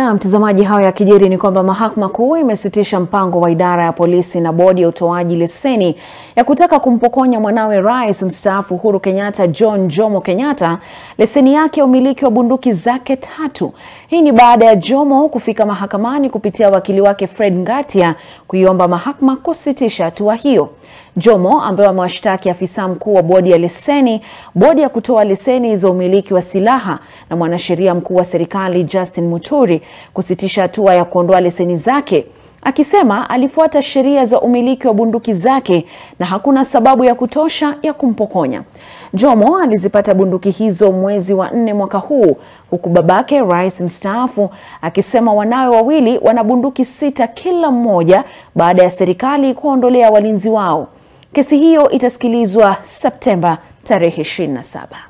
Na mtazamaji, hayo ya kijeri ni kwamba Mahakama Kuu imesitisha mpango wa idara ya polisi na bodi ya utoaji leseni ya kutaka kumpokonya mwanawe Rais mstaafu Uhuru Kenyatta, John Jomo Kenyatta, leseni yake ya umiliki wa bunduki zake 3. Hii ni baada ya Jomo kufika mahakamani kupitia wakili wake Fred Ngatia kuiomba mahakama kusitisha hatua hiyo. Jomo, ambaye amewashtaki afisa mkuu wa bodi ya leseni, bodi ya kutoa leseni za umiliki wa silaha na mwanasheria mkuu wa serikali Justin Muturi, kusitisha hatua ya kuondoa leseni zake, akisema alifuata sheria za umiliki wa bunduki zake na hakuna sababu ya kutosha ya kumpokonya. Jomo alizipata bunduki hizo mwezi wa 4 mwaka huu, huku babake Rais mstaafu akisema wanawe wawili wana bunduki 6 kila mmoja baada ya serikali kuondolea walinzi wao. Kesi hiyo itasikilizwa Septemba tarehe 27.